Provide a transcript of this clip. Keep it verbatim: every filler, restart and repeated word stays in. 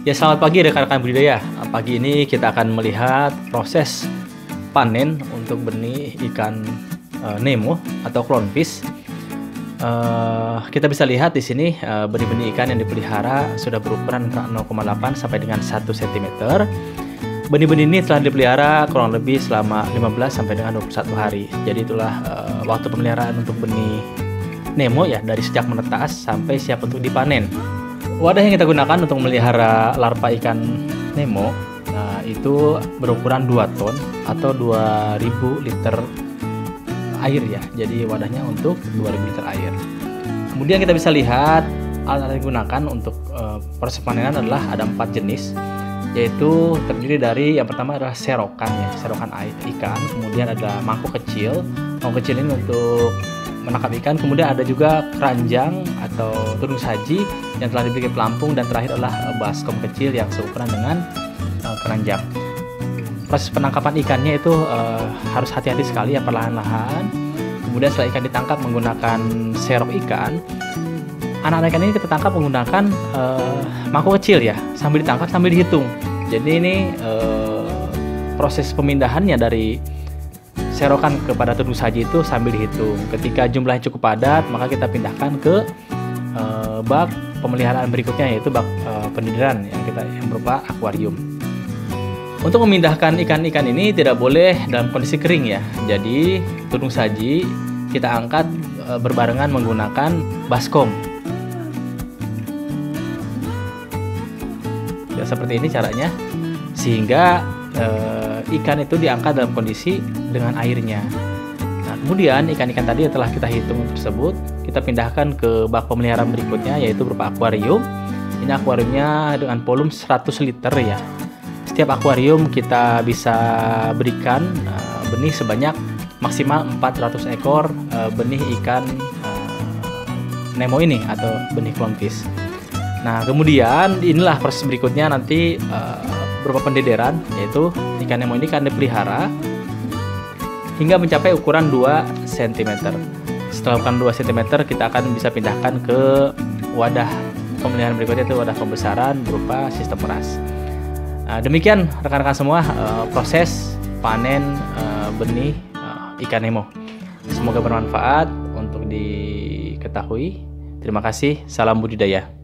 Ya, selamat pagi rekan-rekan budidaya. Pagi ini kita akan melihat proses panen untuk benih ikan e, Nemo atau Clownfish. E, kita bisa lihat di sini e, benih-benih ikan yang dipelihara sudah berukuran nol koma delapan sampai dengan satu sentimeter. Benih-benih ini telah dipelihara kurang lebih selama lima belas sampai dengan dua puluh satu hari. Jadi itulah e, waktu pemeliharaan untuk benih Nemo ya, dari sejak menetas sampai siap untuk dipanen. Wadah yang kita gunakan untuk melihara larva ikan Nemo nah, itu berukuran dua ton atau dua ribu liter air ya. Jadi wadahnya untuk dua ribu liter air. Kemudian kita bisa lihat alat yang digunakan untuk e, proses panenan adalah ada empat jenis, yaitu terdiri dari yang pertama adalah serokan ya, serokan air ikan, kemudian ada mangkok kecil. Mangkok kecil ini untuk menangkap ikan, kemudian ada juga keranjang atau tudung saji yang telah dibikin pelampung, dan terakhir adalah baskom kecil yang seukuran dengan uh, keranjang. Proses penangkapan ikannya itu uh, harus hati-hati sekali ya, perlahan-lahan. Kemudian setelah ikan ditangkap menggunakan serok ikan, anak-anak ikan ini kita tangkap menggunakan uh, mangkok kecil ya, sambil ditangkap sambil dihitung. Jadi ini uh, proses pemindahannya dari serokan kepada tudung saji itu sambil dihitung. Ketika jumlahnya cukup padat, maka kita pindahkan ke e, bak pemeliharaan berikutnya, yaitu bak e, pendirian yang kita yang berupa akuarium. Untuk memindahkan ikan-ikan ini tidak boleh dalam kondisi kering ya. Jadi tudung saji kita angkat e, berbarengan menggunakan baskom. Ya, seperti ini caranya, sehingga e, ikan itu diangkat dalam kondisi dengan airnya. Nah, kemudian ikan-ikan tadi yang telah kita hitung tersebut kita pindahkan ke bak pemeliharaan berikutnya, yaitu berupa akuarium. Ini akuariumnya dengan volume seratus liter ya. Setiap akuarium kita bisa berikan uh, benih sebanyak maksimal empat ratus ekor uh, benih ikan uh, Nemo ini atau benih Clownfish. Nah, kemudian inilah proses berikutnya nanti uh, berupa pendederan, yaitu ikan Nemo ini kan dipelihara hingga mencapai ukuran dua sentimeter. Setelah ukuran dua sentimeter, kita akan bisa pindahkan ke wadah pemeliharaan berikutnya, itu wadah pembesaran berupa sistem peras. Nah, demikian rekan-rekan semua uh, proses panen uh, benih uh, ikan Nemo. Semoga bermanfaat untuk diketahui. Terima kasih. Salam budidaya.